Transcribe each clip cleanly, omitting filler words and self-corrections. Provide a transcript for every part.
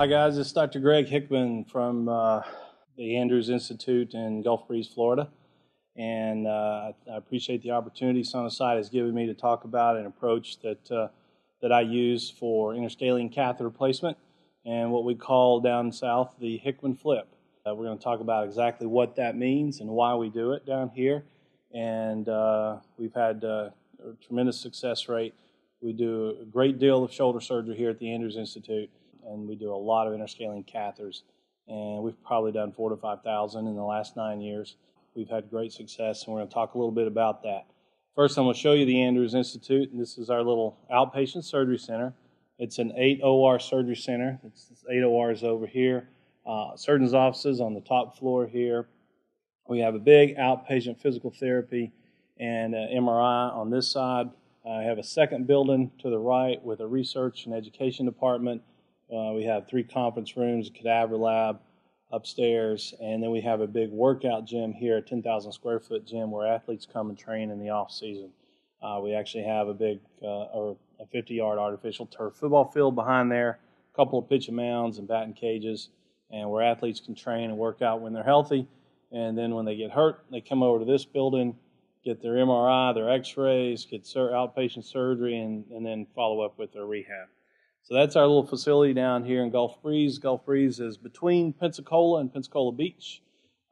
Hi guys, it's Dr. Greg Hickman from the Andrews Institute in Gulf Breeze, Florida, and I appreciate the opportunity Sonosite has given me to talk about an approach that I use for interscalene catheter placement and what we call down south the Hickman Flip. We're going to talk about exactly what that means and why we do it down here, and we've had a tremendous success rate. We do a great deal of shoulder surgery here at the Andrews Institute, and we do a lot of interscalene catheters, and we've probably done 4,000 to 5,000 in the last 9 years. We've had great success, and we're going to talk a little bit about that. First, I'm going to show you the Andrews Institute, and this is our little outpatient surgery center. It's an 8-OR surgery center. It's 8 ORs over here. Surgeon's offices on the top floor here. We have a big outpatient physical therapy and MRI on this side. I have a second building to the right with a research and education department. We have 3 conference rooms, a cadaver lab upstairs, and then we have a big workout gym here, a 10,000 square foot gym where athletes come and train in the off season. We actually have a big or a 50-yard artificial turf football field behind there, a couple of pitch mounds and batting cages, and where athletes can train and work out when they're healthy. And then when they get hurt, they come over to this building, get their MRI, their x-rays, get outpatient surgery, and then follow up with their rehab. So that's our little facility down here in Gulf Breeze. Gulf Breeze is between Pensacola and Pensacola Beach.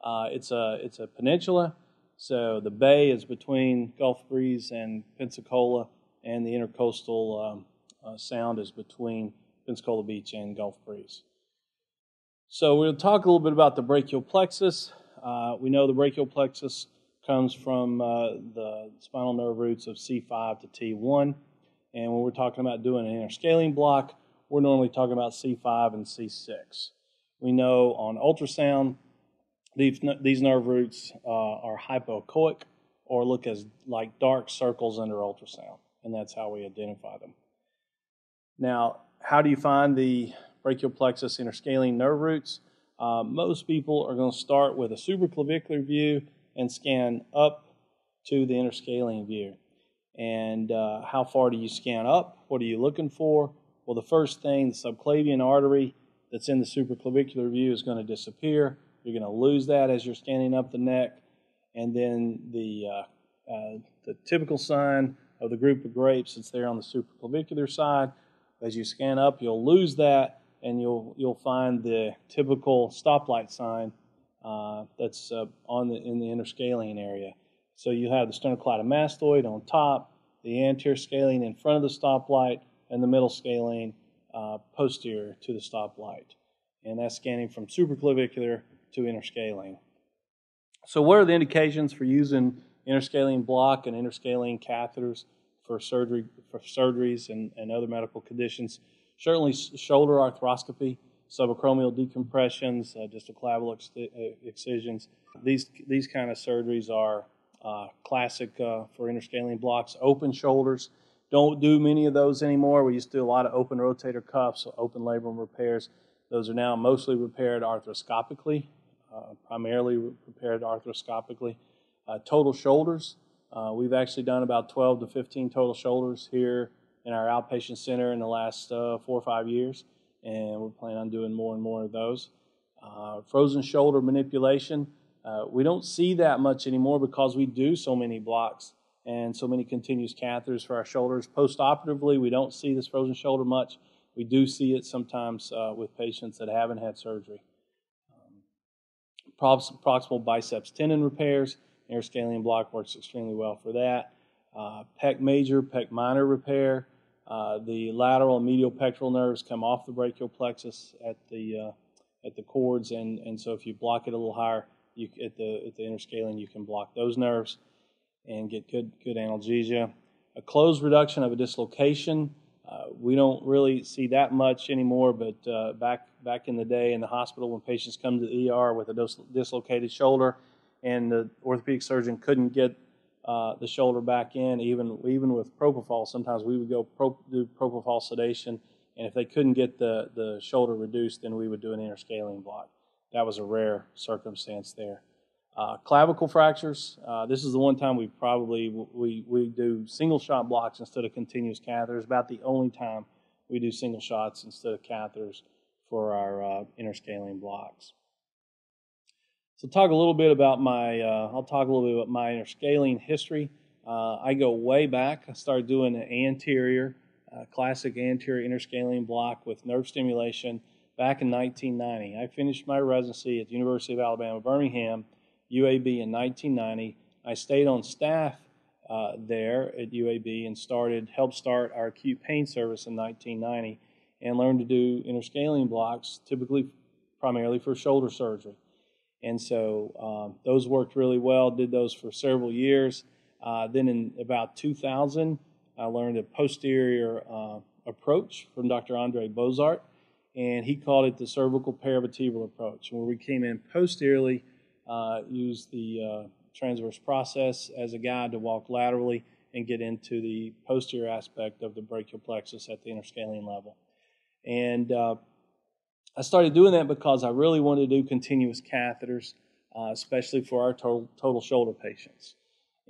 It's a peninsula, so the bay is between Gulf Breeze and Pensacola, and the intercoastal sound is between Pensacola Beach and Gulf Breeze. So we'll talk a little bit about the brachial plexus. We know the brachial plexus comes from the spinal nerve roots of C5 to T1. And when we're talking about doing an interscalene block, we're normally talking about C5 and C6. We know on ultrasound, these nerve roots are hypoechoic, or look as like dark circles under ultrasound, and that's how we identify them. Now, how do you find the brachial plexus interscalene nerve roots? Most people are going to start with a supraclavicular view and scan up to the interscalene view. And how far do you scan up? What are you looking for? Well, the first thing, the subclavian artery that's in the supraclavicular view is going to disappear. You're going to lose that as you're scanning up the neck. And then the typical sign of the group of grapes that's there on the supraclavicular side, as you scan up, you'll lose that, and you'll find the typical stoplight sign that's in the interscalene area. So you have the sternocleidomastoid on top, the anterior scalene in front of the stoplight, and the middle scalene posterior to the stoplight. And that's scanning from supraclavicular to interscalene. So what are the indications for using interscalene block and interscalene catheters for surgery, for surgeries and other medical conditions? Certainly shoulder arthroscopy, subacromial decompressions, distal clavicle excisions. These kind of surgeries are classic for interscalene blocks. Open shoulders, don't do many of those anymore. We used to do a lot of open rotator cuffs, open labrum repairs. Those are now mostly repaired arthroscopically, primarily repaired arthroscopically. Total shoulders, we've actually done about 12 to 15 total shoulders here in our outpatient center in the last 4 or 5 years, and we're planning on doing more and more of those. Frozen shoulder manipulation. We don't see that much anymore because we do so many blocks and so many continuous catheters for our shoulders. Post-operatively, we don't see this frozen shoulder much. We do see it sometimes with patients that haven't had surgery. Proximal biceps tendon repairs, interscalene block works extremely well for that. Pec major, pec minor repair. The lateral and medial pectoral nerves come off the brachial plexus at the cords, and so if you block it a little higher, at the interscalene, you can block those nerves and get good analgesia. A closed reduction of a dislocation, we don't really see that much anymore, but back in the day in the hospital, when patients come to the ER with a dislocated shoulder and the orthopedic surgeon couldn't get the shoulder back in, even with propofol, sometimes we would go do propofol sedation, and if they couldn't get the shoulder reduced, then we would do an interscalene block. That was a rare circumstance there. Clavicle fractures. This is the one time we do single shot blocks instead of continuous catheters. About the only time we do single shots instead of catheters for our interscaling blocks. So talk a little bit about my, I'll talk a little bit about my interscaling history. I go way back. I started doing an anterior, classic anterior interscaling block with nerve stimulation back in 1990. I finished my residency at the University of Alabama, Birmingham, UAB in 1990. I stayed on staff there at UAB and helped start our acute pain service in 1990 and learned to do interscaling blocks, typically primarily for shoulder surgery. And so those worked really well, did those for several years. Then in about 2000, I learned a posterior approach from Dr. Andre Bozart, and he called it the cervical paravertebral approach, where we came in posteriorly, used the transverse process as a guide to walk laterally and get into the posterior aspect of the brachial plexus at the interscaling level. And I started doing that because I really wanted to do continuous catheters, especially for our total shoulder patients.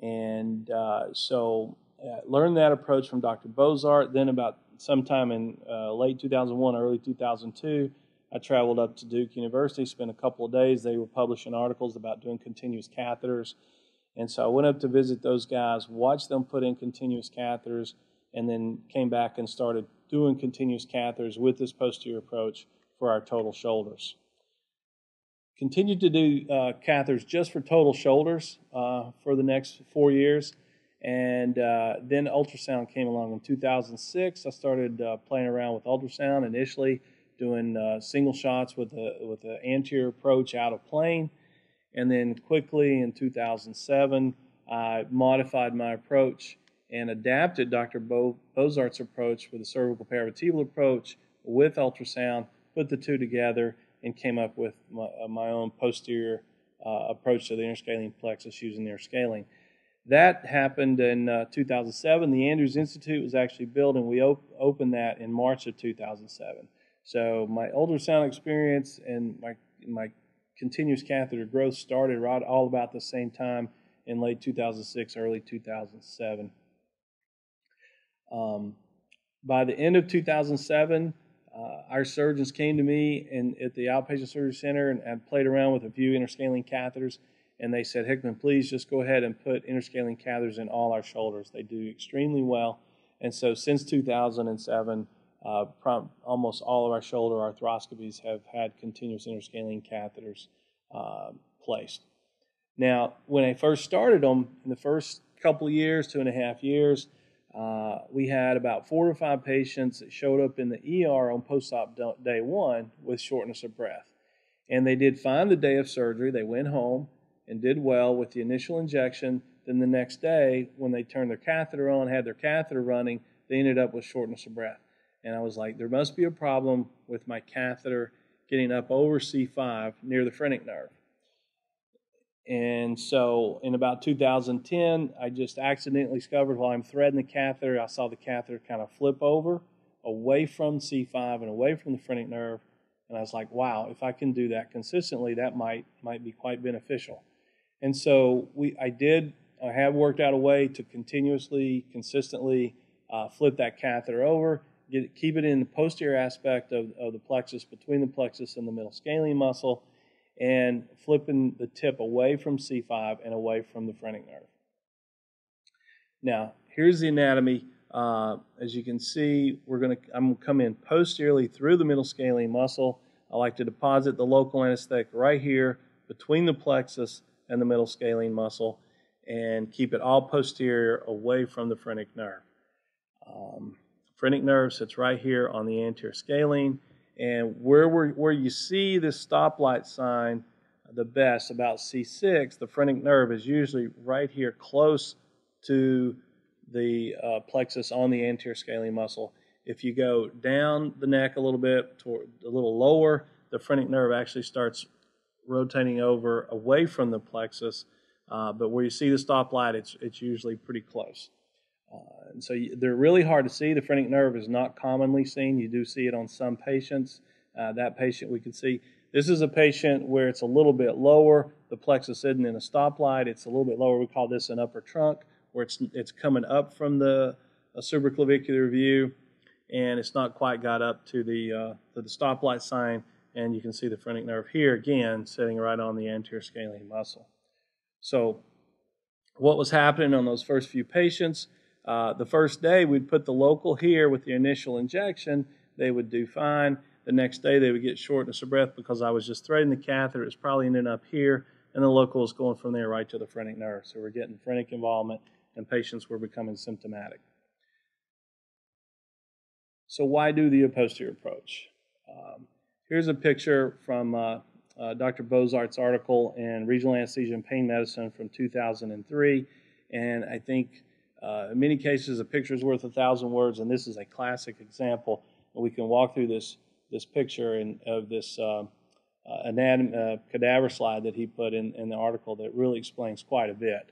And so I learned that approach from Dr. Bozart. Then about sometime in late 2001, early 2002, I traveled up to Duke University, spent a couple of days. They were publishing articles about doing continuous catheters. And so I went up to visit those guys, watched them put in continuous catheters, and then came back and started doing continuous catheters with this posterior approach for our total shoulders. Continued to do catheters just for total shoulders for the next 4 years. And then ultrasound came along in 2006. I started playing around with ultrasound initially, doing single shots with an anterior approach out of plane. And then quickly in 2007, I modified my approach and adapted Dr. Bozart's approach with the cervical paravertebral approach with ultrasound, put the two together, and came up with my own posterior approach to the interscaling plexus using interscaling. That happened in 2007. The Andrews Institute was actually built, and we opened that in March of 2007. So my ultrasound experience and my continuous catheter growth started right all about the same time in late 2006, early 2007. By the end of 2007, our surgeons came to me at the Outpatient Surgery Center, and I played around with a few interscaling catheters, and they said, "Hickman, please just go ahead and put interscaling catheters in all our shoulders. They do extremely well." And so since 2007, almost all of our shoulder arthroscopies have had continuous interscaling catheters placed. Now, when I first started them, in the first couple of years, 2.5 years, we had about 4 to 5 patients that showed up in the ER on post-op day one with shortness of breath. And they did fine the day of surgery. They went home and did well with the initial injection. Then the next day, when they turned their catheter on, had their catheter running, they ended up with shortness of breath. And I was like, there must be a problem with my catheter getting up over C5 near the phrenic nerve. And so in about 2010, I just accidentally discovered while I'm threading the catheter, I saw the catheter kind of flip over away from C5 and away from the phrenic nerve. And I was like, wow, if I can do that consistently, that might be quite beneficial. And so I have worked out a way to continuously, consistently flip that catheter over, keep it in the posterior aspect of the plexus, between the plexus and the middle scalene muscle, and flipping the tip away from C5 and away from the phrenic nerve. Now, here's the anatomy. As you can see, I'm going to come in posteriorly through the middle scalene muscle. I like to deposit the local anesthetic right here between the plexus and the middle scalene muscle and keep it all posterior away from the phrenic nerve. Phrenic nerve sits right here on the anterior scalene. And where you see this stoplight sign the best, about C6, the phrenic nerve is usually right here close to the plexus on the anterior scalene muscle. If you go down the neck a little bit, a little lower, the phrenic nerve actually starts rotating over away from the plexus. But where you see the stoplight, it's usually pretty close. And so they're really hard to see. The phrenic nerve is not commonly seen. You do see it on some patients. That patient we could see. This is a patient where it's a little bit lower. The plexus isn't in a stoplight. It's a little bit lower. We call this an upper trunk, where it's coming up from the supraclavicular view. and it's not quite got up to the stoplight sign, and you can see the phrenic nerve here again sitting right on the anterior scalene muscle. So what was happening on those first few patients, the first day we'd put the local here with the initial injection, they would do fine. The next day they would get shortness of breath because I was just threading the catheter, it's probably ending up here, and the local is going from there right to the phrenic nerve. So we're getting phrenic involvement and patients were becoming symptomatic. So why do the posterior approach? Here's a picture from Dr. Bozart's article in Regional Anesthesia and Pain Medicine from 2003, and I think in many cases a picture is worth 1,000 words, and this is a classic example. We can walk through this picture of this cadaver slide that he put in the article that really explains quite a bit.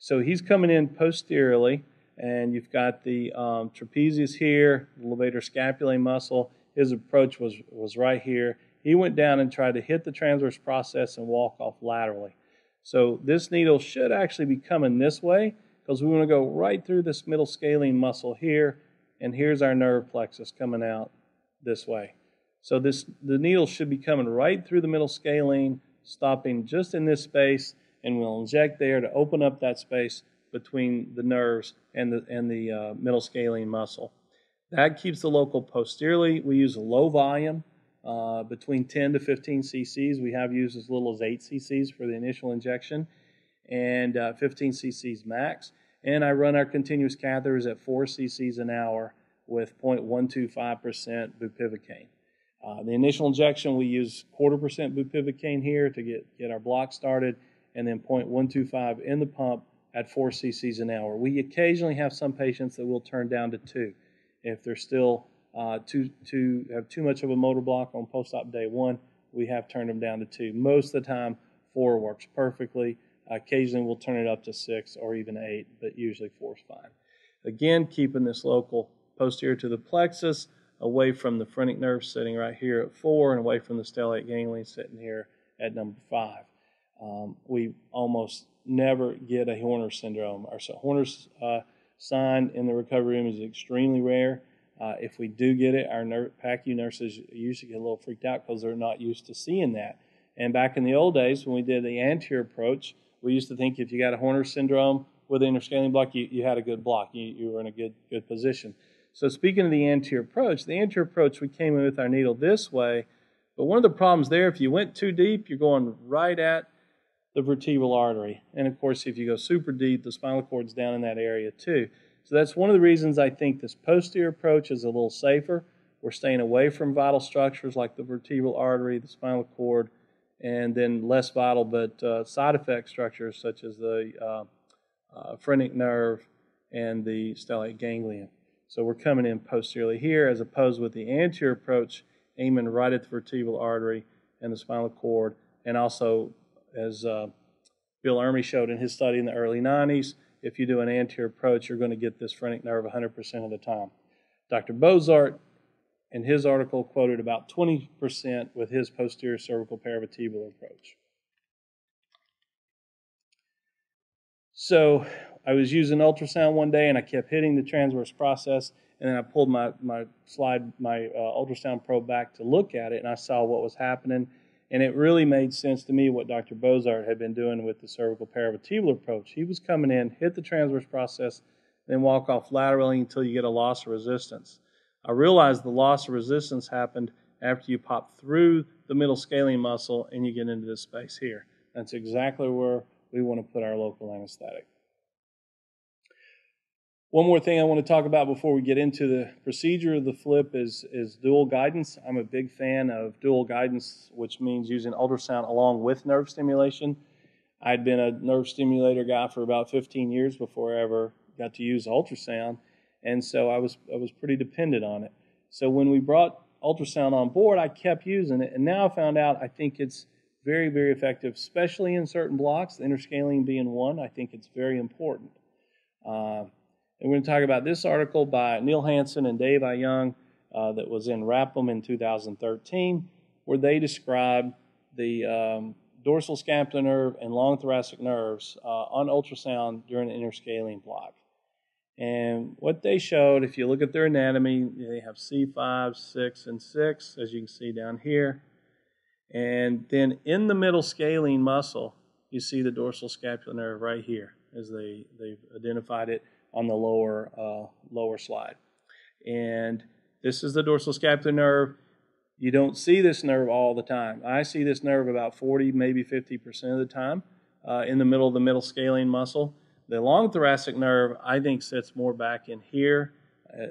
So he's coming in posteriorly, and you've got the trapezius here, the levator scapulae muscle. His approach was right here. He went down and tried to hit the transverse process and walk off laterally. So this needle should actually be coming this way because we want to go right through this middle scalene muscle here, and here's our nerve plexus coming out this way. So the needle should be coming right through the middle scalene, stopping just in this space, and we'll inject there to open up that space between the nerves and the middle scalene muscle. That keeps the local posteriorly. We use a low volume, between 10 to 15 cc's. We have used as little as 8 cc's for the initial injection, and 15 cc's max. And I run our continuous catheters at 4 cc's an hour with 0.125% bupivacaine. The initial injection, we use 0.25% bupivacaine here to get our block started, and then 0.125 in the pump at 4 cc's an hour. We occasionally have some patients that will turn down to 2 if they're still have too much of a motor block on post-op day 1. We have turned them down to 2. Most of the time, 4 works perfectly. Occasionally, we'll turn it up to 6 or even 8, but usually 4 is fine. Again, keeping this local posterior to the plexus, away from the phrenic nerve sitting right here at 4, and away from the stellate ganglion sitting here at number 5. We almost never get a Horner syndrome. Our Horner's sign in the recovery room is extremely rare. If we do get it, our PACU nurses usually get a little freaked out because they're not used to seeing that. And back in the old days, when we did the anterior approach, we used to think if you got a Horner syndrome with an interscalene block, you had a good block. You were in a good position. So speaking of the anterior approach, we came in with our needle this way. But one of the problems there, if you went too deep, you're going right at the vertebral artery. And of course, if you go super deep, the spinal cord's down in that area too. So that's one of the reasons I think this posterior approach is a little safer. We're staying away from vital structures like the vertebral artery, the spinal cord, and then less vital but side effect structures such as the phrenic nerve and the stellate ganglion. So we're coming in posteriorly here as opposed with the anterior approach, aiming right at the vertebral artery and the spinal cord. And also, as Bill Ermey showed in his study in the early 90s, if you do an anterior approach, you're going to get this phrenic nerve 100% of the time. Dr. Bozart, in his article, quoted about 20% with his posterior cervical paravertebral approach. So I was using ultrasound one day, and I kept hitting the transverse process, and then I pulled my ultrasound probe back to look at it, and I saw what was happening. And it really made sense to me what Dr. Bozart had been doing with the cervical paravertebral approach. He was coming in, hit the transverse process, then walk off laterally until you get a loss of resistance. I realized the loss of resistance happened after you pop through the middle scalene muscle and you get into this space here. That's exactly where we want to put our local anesthetic. One more thing I want to talk about before we get into the procedure of the flip is dual guidance. I'm a big fan of dual guidance, which means using ultrasound along with nerve stimulation. I'd been a nerve stimulator guy for about 15 years before I ever got to use ultrasound, and so I was pretty dependent on it. So when we brought ultrasound on board, I kept using it, and now I found out I think it's very, very effective, especially in certain blocks, the interscalene being one. I think it's very important. And we're going to talk about this article by Neil Hansen and Dave I. Young that was in RAPM in 2013, where they described the dorsal scapular nerve and long thoracic nerves on ultrasound during an interscalene block. And what they showed, if you look at their anatomy, they have C5, 6, and 6, as you can see down here. And then in the middle scalene muscle, you see the dorsal scapular nerve right here, as they've identified it on the lower slide. And this is the dorsal scapular nerve. You don't see this nerve all the time. I see this nerve about 40, maybe 50% of the time in the middle of the middle scalene muscle. The long thoracic nerve, I think, sits more back in here,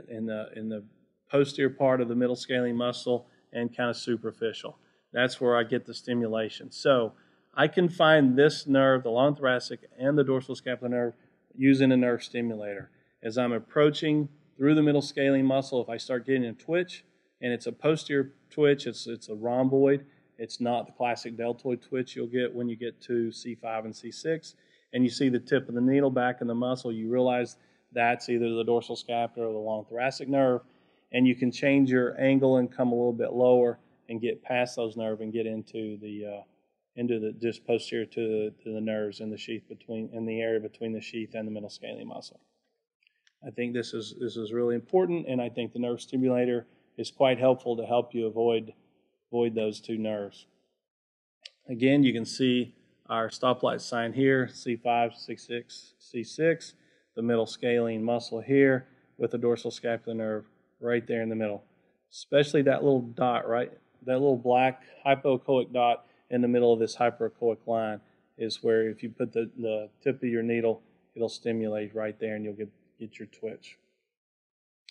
in the posterior part of the middle scalene muscle, and kind of superficial. That's where I get the stimulation. So I can find this nerve, the long thoracic and the dorsal scapular nerve, using a nerve stimulator. As I'm approaching through the middle scalene muscle, if I start getting a twitch, and it's a posterior twitch, it's a rhomboid, it's not the classic deltoid twitch you'll get when you get to C5 and C6, and you see the tip of the needle back in the muscle, you realize that's either the dorsal scapular or the long thoracic nerve, and you can change your angle and come a little bit lower and get past those nerves and get into the just posterior to the nerves in the sheath between, in the area between the sheath and the middle scalene muscle. I think this is really important, and I think the nerve stimulator is quite helpful to help you avoid those two nerves. Again, you can see our stoplight sign here, C5, C6, C6, the middle scalene muscle here with the dorsal scapular nerve right there in the middle. Especially that little dot, right? That little black hypoechoic dot in the middle of this hyperechoic line is where, if you put the tip of your needle, it'll stimulate right there and you'll get your twitch.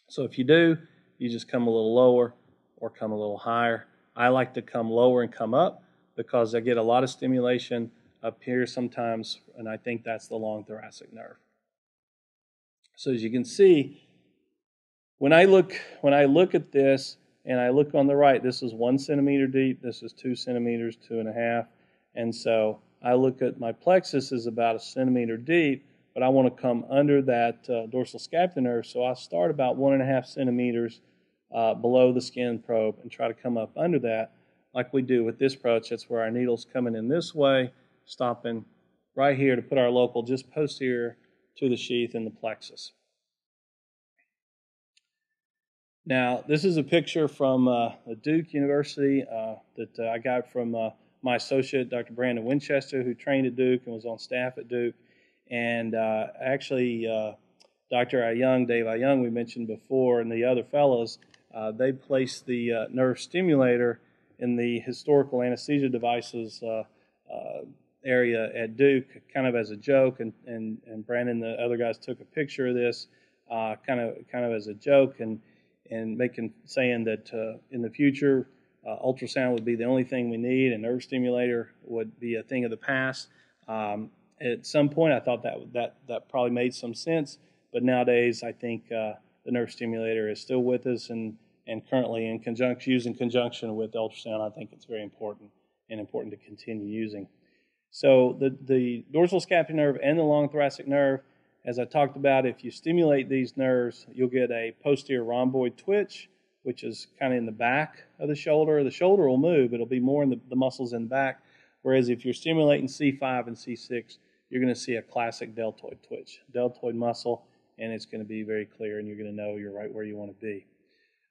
So if you do, you just come a little lower or come a little higher. I like to come lower and come up because I get a lot of stimulation up here sometimes, and I think that's the long thoracic nerve. So as you can see, when I look at this, and I look on the right, this is 1 centimeter deep, this is 2 centimeters, 2.5, and so I look at my plexus is about 1 centimeter deep, but I want to come under that dorsal scapular nerve, so I start about 1.5 centimeters below the skin probe and try to come up under that, like we do with this approach. That's where our needle's coming in this way, stopping right here to put our local just posterior to the sheath and the plexus. Now, this is a picture from Duke University that I got from my associate, Dr. Brandon Winchester, who trained at Duke and was on staff at Duke. And actually, Dr. Ai-Young, Dave I. Young, we mentioned before, and the other fellows, they placed the nerve stimulator in the historical anesthesia devices area at Duke, kind of as a joke. And Brandon and the other guys took a picture of this kind of as a joke. And making, saying that in the future, ultrasound would be the only thing we need, and nerve stimulator would be a thing of the past. At some point, I thought that probably made some sense, but nowadays, I think the nerve stimulator is still with us, and currently in conjunction, used in conjunction with ultrasound, I think it's very important and important to continue using. So the dorsal scapular nerve and the long thoracic nerve, as I talked about, if you stimulate these nerves, you'll get a posterior rhomboid twitch, which is kind of in the back of the shoulder. The shoulder will move, it'll be more in the muscles in the back, whereas if you're stimulating C5 and C6, you're going to see a classic deltoid twitch, deltoid muscle, and it's going to be very clear, and you're going to know you're right where you want to be.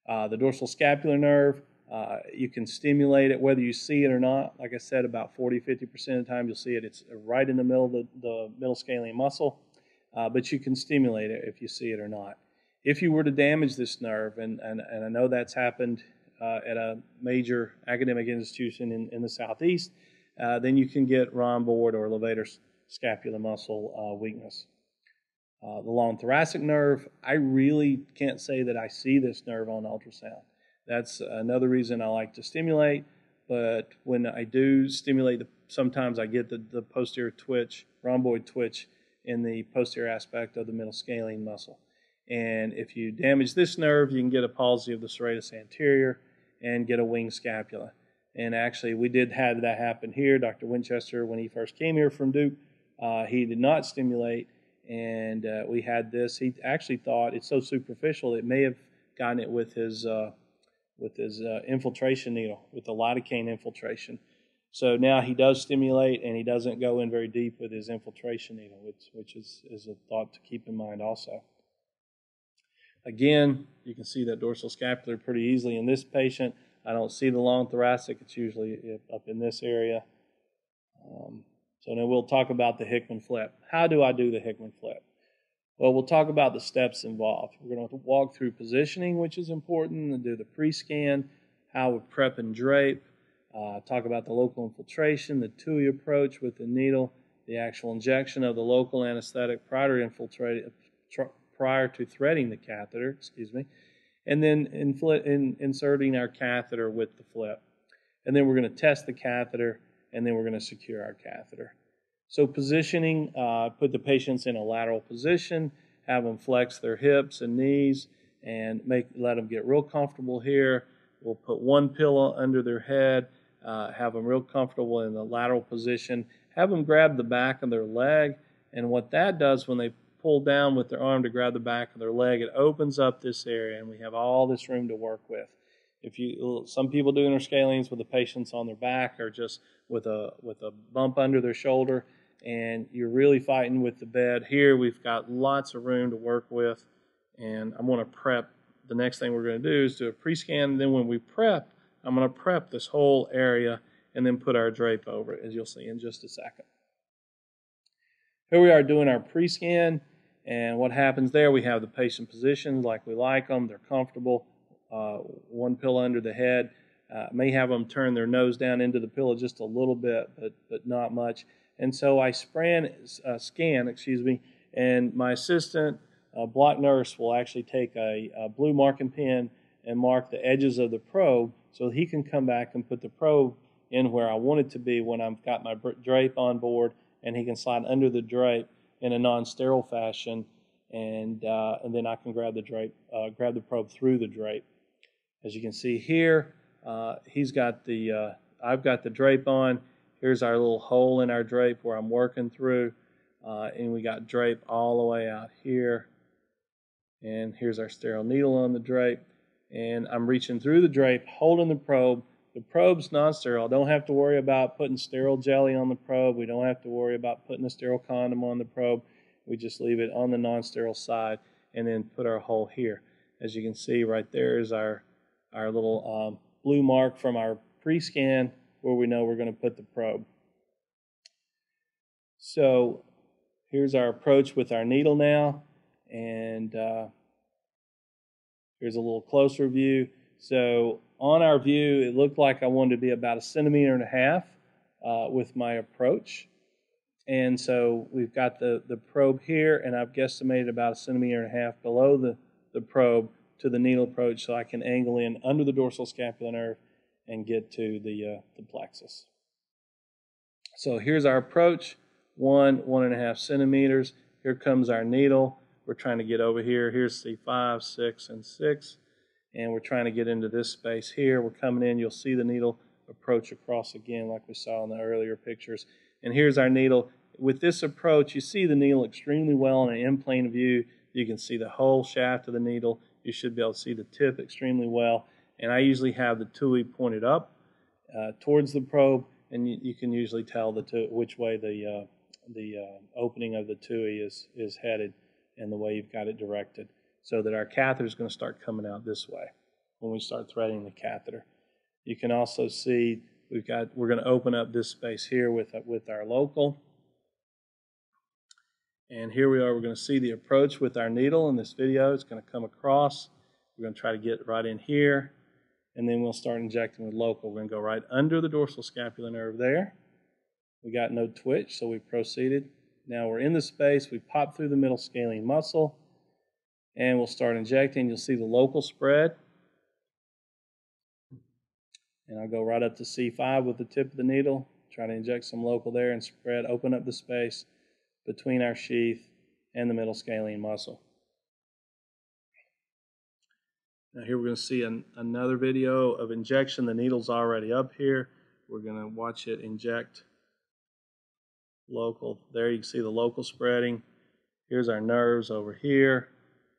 The dorsal scapular nerve, you can stimulate it whether you see it or not. Like I said, about 40–50% of the time you'll see it. It's right in the middle of the middle scalene muscle. But you can stimulate it if you see it or not. If you were to damage this nerve, and I know that's happened at a major academic institution in the Southeast, then you can get rhomboid or levator scapular muscle weakness. The long thoracic nerve, I really can't say that I see this nerve on ultrasound. That's another reason I like to stimulate, but when I do stimulate, sometimes I get the posterior twitch, rhomboid twitch, in the posterior aspect of the middle scalene muscle. And if you damage this nerve, you can get a palsy of the serratus anterior and get a winged scapula. And actually, we did have that happen here. Dr. Winchester, when he first came here from Duke, he did not stimulate, and we had this. He actually thought it's so superficial, it may have gotten it with his infiltration needle, with the lidocaine infiltration. So now he does stimulate, and he doesn't go in very deep with his infiltration needle, which is a thought to keep in mind also. Again, you can see that dorsal scapular pretty easily in this patient. I don't see the long thoracic. It's usually up in this area. So now we'll talk about the Hickman flip. How do I do the Hickman flip? Well, we'll talk about the steps involved. We're going to walk through positioning, which is important, and do the pre-scan, how we prep and drape, talk about the local infiltration, the TUI approach with the needle, the actual injection of the local anesthetic prior to threading the catheter, and then inserting our catheter with the flip. And then we're going to test the catheter, and then we're going to secure our catheter. So positioning, put the patients in a lateral position, have them flex their hips and knees, and let them get real comfortable here. We'll put one pillow under their head, have them real comfortable in the lateral position, have them grab the back of their leg, and what that does when they pull down with their arm to grab the back of their leg, it opens up this area, and we have all this room to work with. If you, some people do interscalenes with the patients on their back or just with a bump under their shoulder, and you're really fighting with the bed. Here we've got lots of room to work with, and I'm going to prep. The next thing we're going to do is do a pre-scan. Then when we prep, I'm going to prep this whole area and then put our drape over it, as you'll see in just a second. Here we are doing our pre-scan, and what happens there, we have the patient positioned like we like them. They're comfortable, one pillow under the head. May have them turn their nose down into the pillow just a little bit, but not much. And so I scan, and my assistant, block nurse, will actually take a blue marking pen and mark the edges of the probe so he can come back and put the probe in where I want it to be when I've got my drape on board, and he can slide under the drape in a non-sterile fashion, and then I can grab the drape, grab the probe through the drape. As you can see here, I've got the drape on. Here's our little hole in our drape where I'm working through, and we got drape all the way out here. And here's our sterile needle on the drape, and I'm reaching through the drape, holding the probe. The probe's non-sterile. I don't have to worry about putting sterile jelly on the probe. We don't have to worry about putting a sterile condom on the probe. We just leave it on the non-sterile side and then put our hole here. As you can see right there is our little blue mark from our pre-scan where we know we're going to put the probe. So here's our approach with our needle now. And here's a little closer view. So on our view, it looked like I wanted to be about 1.5 centimeters with my approach. And so we've got the probe here, and I've guesstimated about 1.5 centimeters below the probe to the needle approach, so I can angle in under the dorsal scapular nerve and get to the plexus. So here's our approach, 1.5 centimeters. Here comes our needle. We're trying to get over here. Here's C5, 6, and 6. And we're trying to get into this space here. We're coming in. You'll see the needle approach across again like we saw in the earlier pictures. And here's our needle. With this approach, you see the needle extremely well in an in-plane view. You can see the whole shaft of the needle. You should be able to see the tip extremely well. And I usually have the TUI pointed up towards the probe, and you can usually tell which way the opening of the TUI is headed and the way you've got it directed, so that our catheter is going to start coming out this way when we start threading the catheter. You can also see we're going to open up this space here with our local. And here we are. We're going to see the approach with our needle in this video. It's going to come across. We're going to try to get right in here, and then we'll start injecting with local. We're going to go right under the dorsal scapular nerve there. We got no twitch, so we proceeded. Now we're in the space. We pop through the middle scalene muscle, and we'll start injecting. You'll see the local spread. And I'll go right up to C5 with the tip of the needle, try to inject some local there and spread, open up the space between our sheath and the middle scalene muscle. Now here we're going to see another video of injection. The needle's already up here. We're going to watch it inject local. There you can see the local spreading. Here's our nerves over here.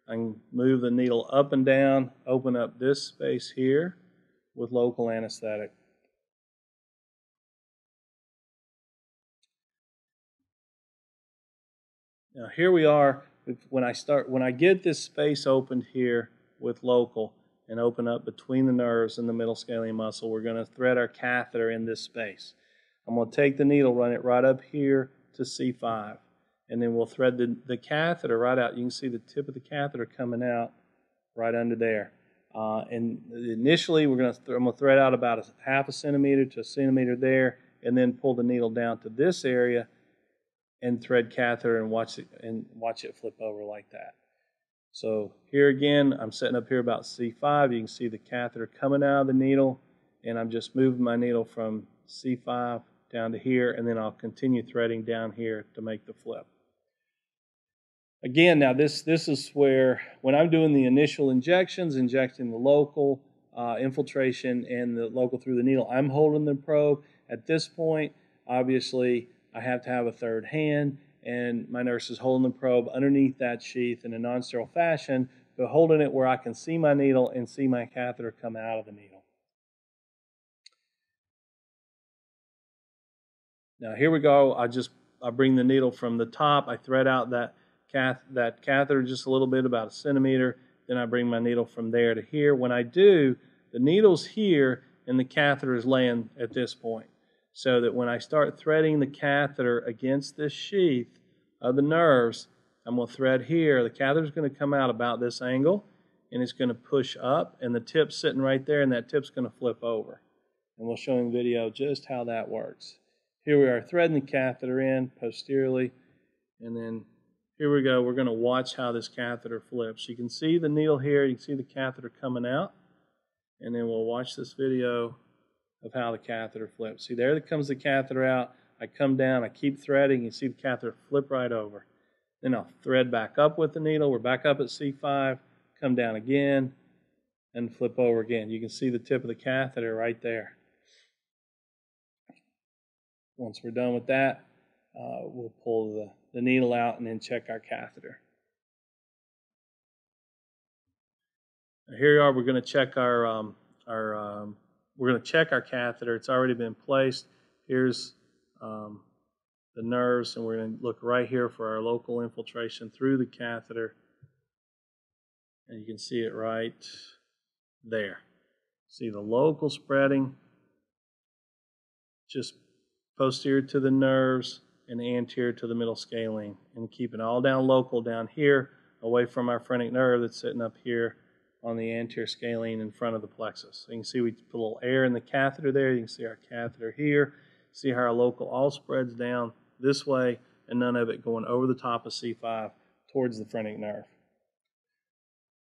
I can move the needle up and down, open up this space here with local anesthetic. Now here we are. when I get this space opened here with local and open up between the nerves and the middle scalene muscle, we're going to thread our catheter in this space. I'm going to take the needle, run it right up here to C5, and then we'll thread the catheter right out. You can see the tip of the catheter coming out right under there. And initially, I'm going to thread out about ½ a centimeter to 1 centimeter there, and then pull the needle down to this area and thread catheter and watch it flip over like that. So here again, I'm setting up here about C5. You can see the catheter coming out of the needle, and I'm just moving my needle from C5 down to here, and then I'll continue threading down here to make the flip. Again, now this is where, when I'm doing the initial injections, injecting the local infiltration and the local through the needle, I'm holding the probe. At this point, obviously, I have to have a third hand, and my nurse is holding the probe underneath that sheath in a non-sterile fashion, but holding it where I can see my needle and see my catheter come out of the needle. Now here we go. I bring the needle from the top. I thread out that catheter just a little bit, about 1 centimeter. Then I bring my needle from there to here. When I do, the needle's here and the catheter is laying at this point. So that when I start threading the catheter against this sheath of the nerves, I'm going to thread here. The catheter's going to come out about this angle, and it's going to push up, and the tip's sitting right there, and that tip's going to flip over. And we'll show in video just how that works. Here we are threading the catheter in posteriorly, and then here we go. We're going to watch how this catheter flips. You can see the needle here. You can see the catheter coming out, and then we'll watch this video of how the catheter flips. See, there comes the catheter out. I come down, I keep threading, you see the catheter flip right over. Then I'll thread back up with the needle. We're back up at C5, come down again, and flip over again. You can see the tip of the catheter right there. Once we're done with that, we'll pull the needle out and then check our catheter. Now here we are, we're going to check our catheter. It's already been placed. Here's the nerves, and we're going to look right here for our local infiltration through the catheter. And you can see it right there. See the local spreading just posterior to the nerves and anterior to the middle scalene. And keep it all down local down here, away from our phrenic nerve that's sitting up here on the anterior scalene in front of the plexus. So you can see we put a little air in the catheter there. You can see our catheter here. See how our local all spreads down this way and none of it going over the top of C5 towards the phrenic nerve.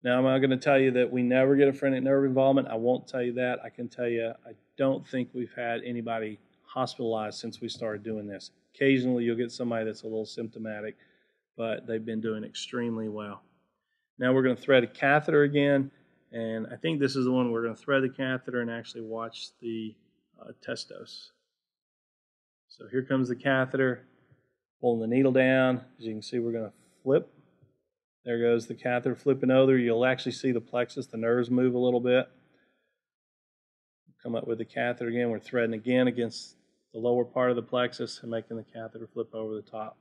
Now, I'm not going to tell you that we never get a phrenic nerve involvement. I won't tell you that. I can tell you I don't think we've had anybody hospitalized since we started doing this. Occasionally, you'll get somebody that's a little symptomatic, but they've been doing extremely well. Now we're going to thread a catheter again, and I think this is the one we're going to thread the catheter and actually watch the testos. So here comes the catheter, pulling the needle down. As you can see, we're going to flip. There goes the catheter flipping over. You'll actually see the plexus, the nerves move a little bit. Come up with the catheter again. We're threading again against the lower part of the plexus and making the catheter flip over the top.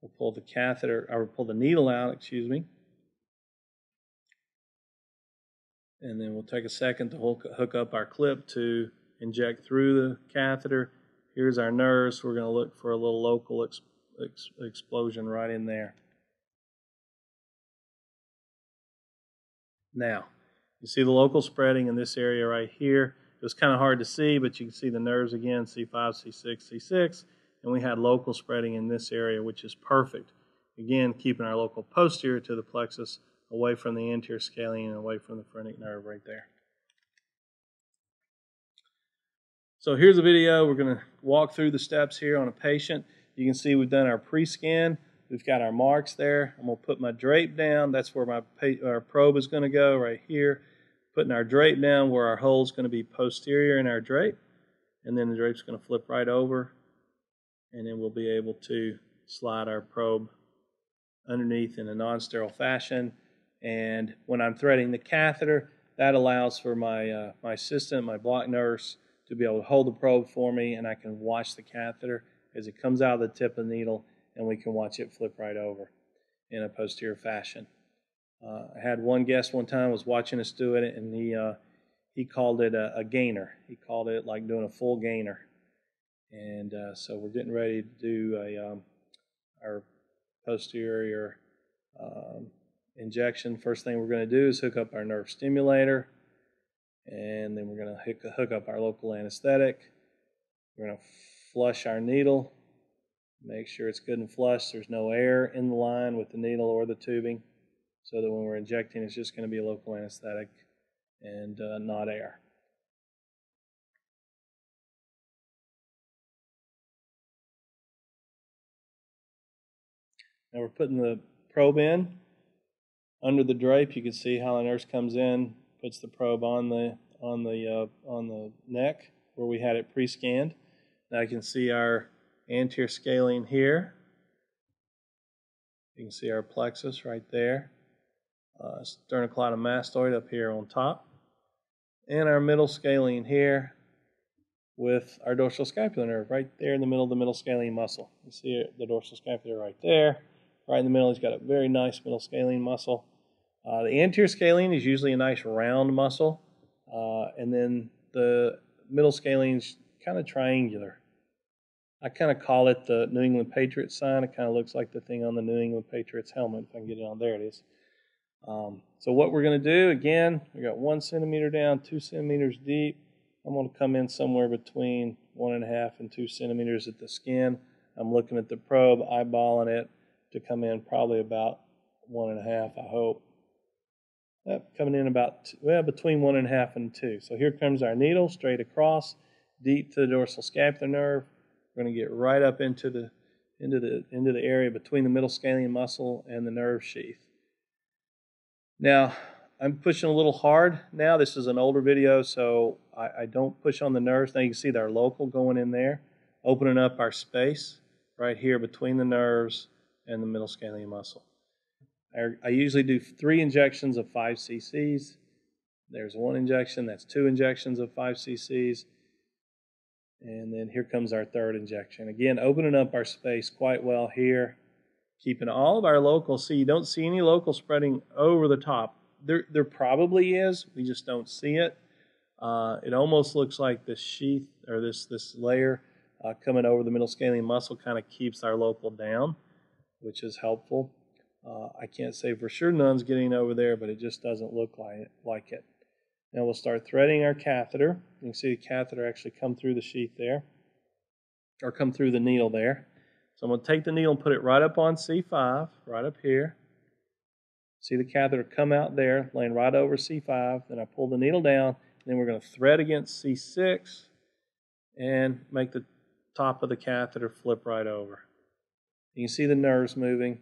We'll pull the catheter, or pull the needle out, excuse me. And then we'll take a second to hook up our clip to inject through the catheter. Here's our nerves. We're going to look for a little local explosion right in there. Now, you see the local spreading in this area right here. It was kind of hard to see, but you can see the nerves again, C5, C6, C6. And we had local spreading in this area, which is perfect. Again, keeping our local posterior to the plexus, away from the anterior scalene and away from the phrenic nerve right there. So here's a video. We're going to walk through the steps here on a patient. You can see we've done our pre-scan. We've got our marks there. I'm going to put my drape down. That's where our probe is going to go, right here. Putting our drape down where our hole is going to be posterior in our drape. And then the drape's going to flip right over. And then we'll be able to slide our probe underneath in a non-sterile fashion. And when I'm threading the catheter, that allows for my assistant, my block nurse, to be able to hold the probe for me, and I can watch the catheter as it comes out of the tip of the needle, and we can watch it flip right over. in a posterior fashion. I had one guest one time was watching us do it, and he called it a gainer. He called it like doing a full gainer. And so we're getting ready to do our posterior injection. First thing we're going to do is hook up our nerve stimulator, and then we're going to hook up our local anesthetic. We're going to flush our needle, make sure it's good and flush. There's no air in the line with the needle or the tubing, so that when we're injecting, it's just going to be a local anesthetic and not air. Now we're putting the probe in. Under the drape, you can see how the nurse comes in, puts the probe on the neck where we had it pre-scanned. Now you can see our anterior scalene here. You can see our plexus right there. Sternocleidomastoid up here on top. And our middle scalene here with our dorsal scapular nerve right there in the middle of the middle scalene muscle. You see the dorsal scapular right there. Right in the middle, he's got a very nice middle scalene muscle. The anterior scalene is usually a nice round muscle, and then the middle scalene's kind of triangular. I kind of call it the New England Patriots sign. It kind of looks like the thing on the New England Patriots helmet, if I can get it on. There it is. So what we're going to do, again, we got 1 centimeter down, 2 centimeters deep. I'm going to come in somewhere between 1.5 and 2 centimeters at the skin. I'm looking at the probe, eyeballing it, to come in probably about 1.5, I hope. Yep, coming in about, well, between 1.5 and 2. So here comes our needle, straight across, deep to the dorsal scapular nerve. We're going to get right up into the area between the middle scalene muscle and the nerve sheath. Now, I'm pushing a little hard now. This is an older video, so I don't push on the nerves. Now you can see our local going in there, opening up our space right here between the nerves and the middle scalene muscle. I usually do 3 injections of 5 cc's. There's 1 injection, that's 2 injections of 5 cc's. And then here comes our 3rd injection. Again, opening up our space quite well here, keeping all of our locals. See, you don't see any local spreading over the top. There probably is, we just don't see it. It almost looks like this sheath or this layer coming over the middle scalene muscle kind of keeps our local down, which is helpful. I can't say for sure none's getting over there, but it just doesn't look like it. Now we'll start threading our catheter. You can see the catheter actually come through the sheath there, or come through the needle there. So I'm going to take the needle and put it right up on C5, right up here. See the catheter come out there, laying right over C5. Then I pull the needle down, and then we're going to thread against C6 and make the top of the catheter flip right over. You can see the nerves moving.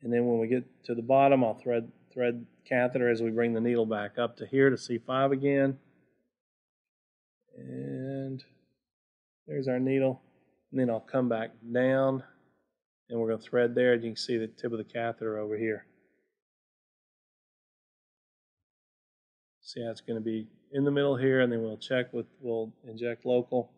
And then when we get to the bottom, I'll thread catheter as we bring the needle back up to here to C5 again. And there's our needle. And then I'll come back down, and we're going to thread there. And you can see the tip of the catheter over here. See how it's going to be in the middle here, and then we'll inject local.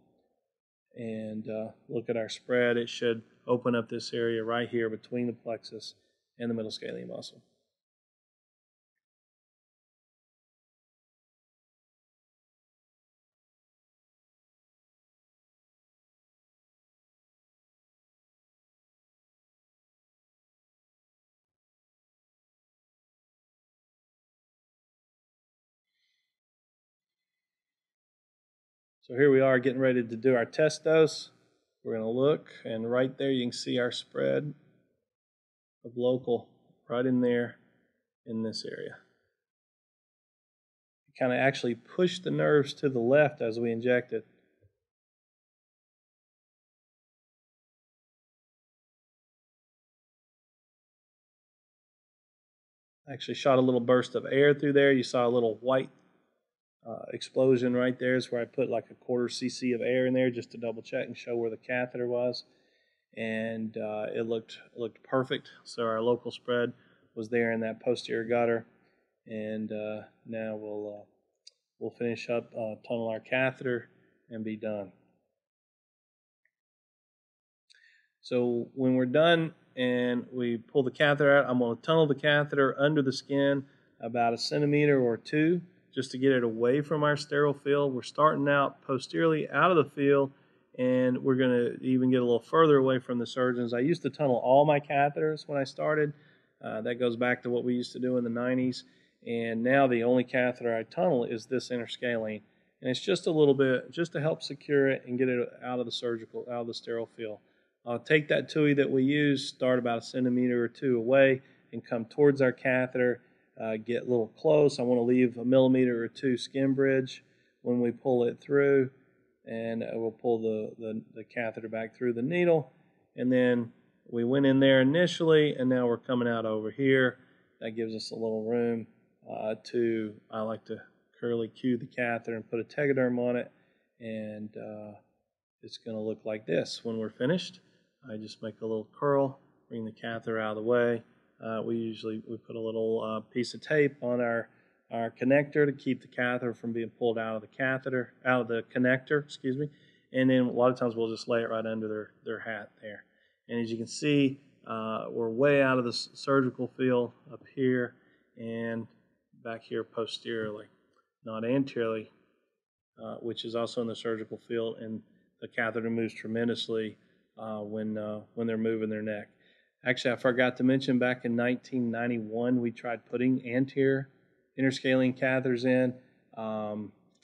And look at our spread. It should open up this area right here between the plexus and the middle scalene muscle. So here we are getting ready to do our test dose. We're going to look, and right there you can see our spread of local right in there in this area. Kind of actually push the nerves to the left as we inject it. Actually shot a little burst of air through there. You saw a little white explosion right there is where I put like 1/4 cc of air in there just to double check and show where the catheter was, and it looked perfect. So our local spread was there in that posterior gutter, and now we'll finish up, tunnel our catheter, and be done. So when we're done and we pull the catheter out. I'm going to tunnel the catheter under the skin about 1 centimeter or 2 just to get it away from our sterile field. We're starting out posteriorly out of the field, and we're going to even get a little further away from the surgeons. I used to tunnel all my catheters when I started. That goes back to what we used to do in the 90s. And now the only catheter I tunnel is this interscalene. And it's just a little bit, just to help secure it and get it out of the surgical, out of the sterile field. I'll take that TUI that we use, start about 1 centimeter or 2 away, and come towards our catheter, get a little close. I want to leave 1 millimeter or 2 skin bridge when we pull it through, and we'll pull the catheter back through the needle. And then we went in there initially, and now we're coming out over here. That gives us a little room to, I like to curly cue the catheter and put a tegaderm on it, and it's going to look like this. When we're finished, I just make a little curl, bring the catheter out of the way. We put a little piece of tape on our connector to keep the catheter from being pulled out of the catheter, out of the connector, excuse me. And then a lot of times we'll just lay it right under their hat there. And as you can see, we're way out of the surgical field up here and back here posteriorly, not anteriorly, which is also in the surgical field. And the catheter moves tremendously when they're moving their neck. Actually, I forgot to mention, back in 1991, we tried putting anterior interscalene catheters in.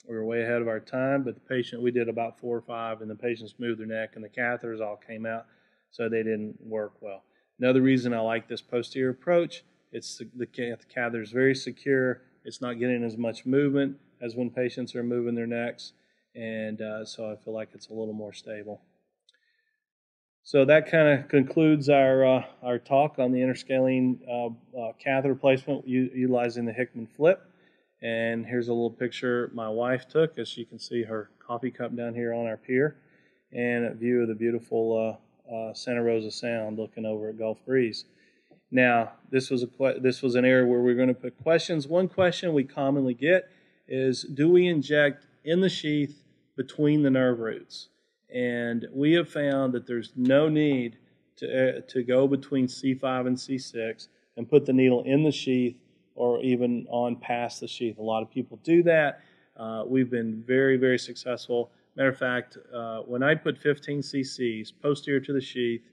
We were way ahead of our time, but the patient, we did about 4 or 5, and the patients moved their neck, and the catheters all came out, so they didn't work well. Another reason I like this posterior approach, it's the catheter is very secure. It's not getting as much movement as when patients are moving their necks, and so I feel like it's a little more stable. So that kind of concludes our talk on the interscalene catheter placement utilizing the Hickman Flip. And here's a little picture my wife took, as you can see her coffee cup down here on our pier, and a view of the beautiful Santa Rosa Sound looking over at Gulf Breeze. Now, this was an area where we're going to put questions. One question we commonly get is, do we inject in the sheath between the nerve roots? And we have found that there's no need to go between C5 and C6 and put the needle in the sheath or even on past the sheath. A lot of people do that. We've been very, very successful. Matter of fact, when I put 15 cc's posterior to the sheath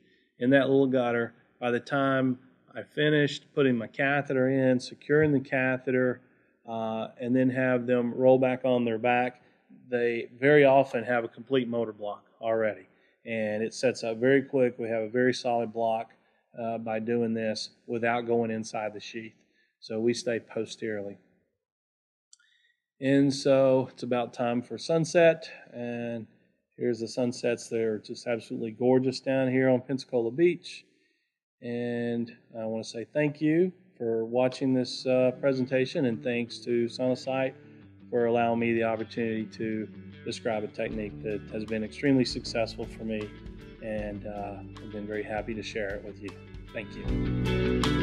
in that little gutter, by the time I finished putting my catheter in, securing the catheter, and then have them roll back on their back, they very often have a complete motor block already. And it sets up very quick. We have a very solid block by doing this without going inside the sheath. So we stay posteriorly. And so it's about time for sunset, and here's the sunsets. They're just absolutely gorgeous down here on Pensacola Beach. And I want to say thank you for watching this presentation, and thanks to Sonosite for allowing me the opportunity to describe a technique that has been extremely successful for me, and I've been very happy to share it with you. Thank you.